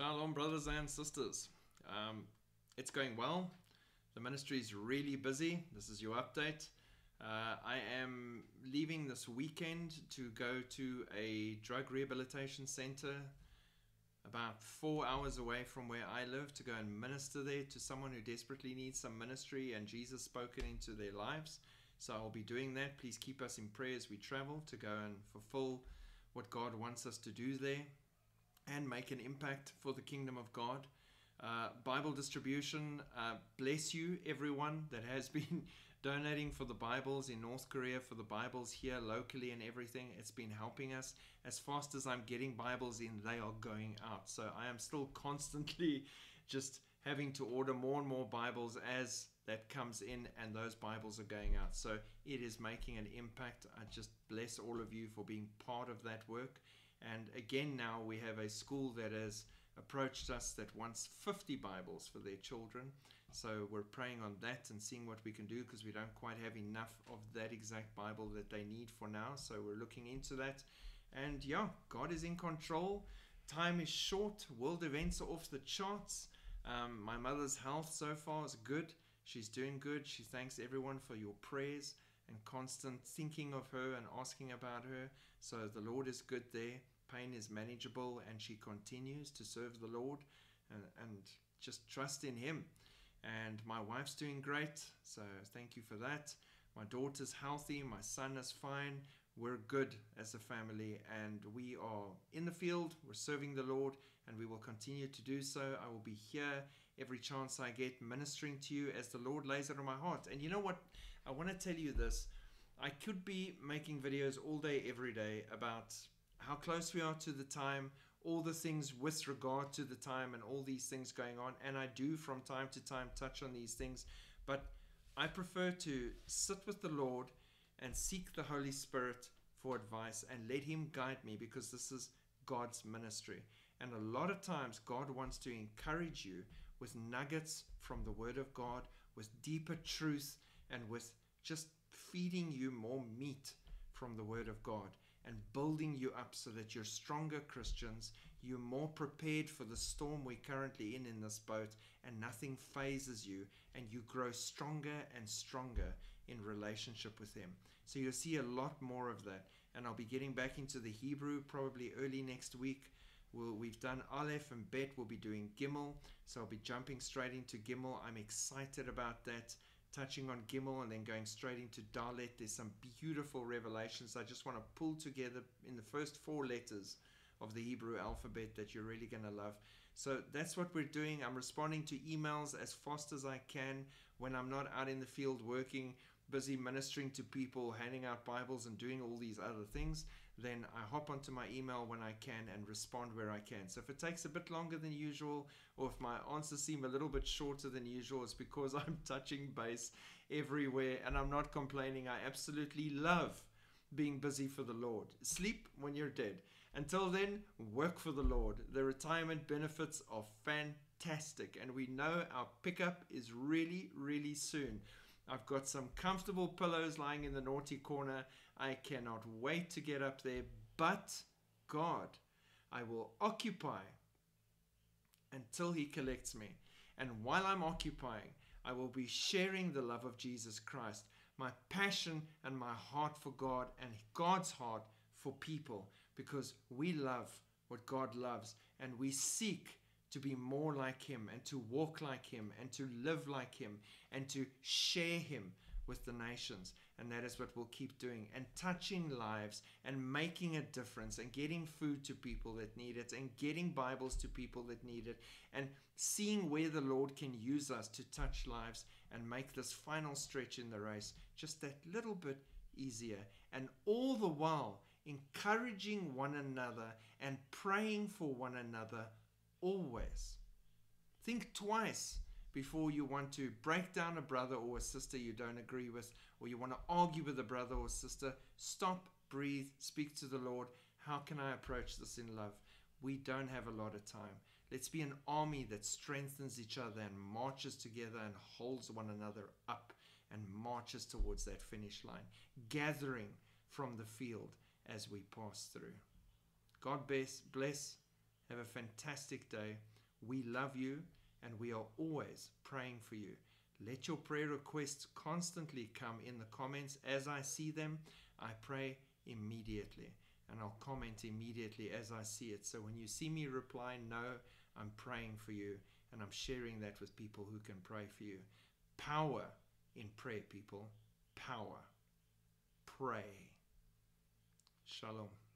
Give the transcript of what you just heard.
Shalom, brothers and sisters. It's going well. The ministry is really busy. This is your update. I am leaving this weekend to go to a drug rehabilitation center about 4 hours away from where I live to go and minister there to someone who desperately needs some ministry and Jesus spoken into their lives. So I'll be doing that. Please keep us in prayer as we travel to go and fulfill what God wants us to do there and make an impact for the kingdom of God. Bible distribution, bless you everyone that has been donating for the Bibles in North Korea, for the Bibles here locally and everything. It's been helping us. As fast as I'm getting Bibles in, they are going out. So I am still constantly just having to order more and more Bibles as that comes in, and those Bibles are going out. So it is making an impact. I just bless all of you for being part of that work. And again, now we have a school that has approached us that wants 50 Bibles for their children. So we're praying on that and seeing what we can do, because we don't quite have enough of that exact Bible that they need for now. So we're looking into that. And yeah, God is in control. Time is short. World events are off the charts. My mother's health so far is good. She's doing good. She thanks everyone for your prayers and constant thinking of her and asking about her. So the Lord is good there. Pain is manageable, and she continues to serve the Lord and just trust in Him. And my wife's doing great, so thank you for that. My daughter's healthy. My son is fine. We're good as a family, and we are in the field. We're serving the Lord, and we will continue to do so. I will be here every chance I get, ministering to you as the Lord lays it on my heart. And you know what? I want to tell you this. I could be making videos all day, every day about how close we are to the time, all the things with regard to the time and all these things going on. And I do from time to time touch on these things, but I prefer to sit with the Lord and seek the Holy Spirit for advice and let Him guide me, because this is God's ministry. And a lot of times God wants to encourage you with nuggets from the Word of God, with deeper truth, and with just feeding you more meat from the Word of God, and building you up so that you're stronger Christians, you're more prepared for the storm we're currently in this boat, and nothing phases you, and you grow stronger and stronger in relationship with Him. So you'll see a lot more of that. And I'll be getting back into the Hebrew probably early next week. We've done Aleph and Bet. We'll be doing Gimel. So I'll be jumping straight into Gimel. I'm excited about that. Touching on Gimel and then going straight into Dalet. There's some beautiful revelations I just want to pull together in the first 4 letters of the Hebrew alphabet that you're really going to love. So that's what we're doing. I'm responding to emails as fast as I can when I'm not out in the field working, busy ministering to people, handing out Bibles and doing all these other things. Then I hop onto my email when I can and respond where I can. So if it takes a bit longer than usual, or if my answers seem a little bit shorter than usual, it's because I'm touching base everywhere, and I'm not complaining. I absolutely love being busy for the Lord. Sleep when you're dead. Until then, work for the Lord. The retirement benefits are fantastic, and we know our pickup is really, really soon. I've got some comfortable pillows lying in the naughty corner. I cannot wait to get up there. But God, I will occupy until He collects me. And while I'm occupying, I will be sharing the love of Jesus Christ, my passion and my heart for God, and God's heart for people, because we love what God loves, and we seek to be more like Him, and to walk like Him, and to live like Him, and to share Him with the nations. And that is what we'll keep doing, and touching lives, and making a difference, and getting food to people that need it, and getting Bibles to people that need it, and seeing where the Lord can use us to touch lives and make this final stretch in the race just that little bit easier. And all the while encouraging one another and praying for one another. Always think twice before you want to break down a brother or a sister you don't agree with, or you want to argue with a brother or sister. Stop, breathe, speak to the Lord. How can I approach this in love? We don't have a lot of time. Let's be an army that strengthens each other and marches together and holds one another up and marches towards that finish line, gathering from the field as we pass through. God bless Have a fantastic day. We love you and we are always praying for you. Let your prayer requests constantly come in the comments. As I see them, I pray immediately and I'll comment immediately as I see it. So when you see me reply, no, I'm praying for you and I'm sharing that with people who can pray for you. Power in prayer, people. Power. Pray. Shalom.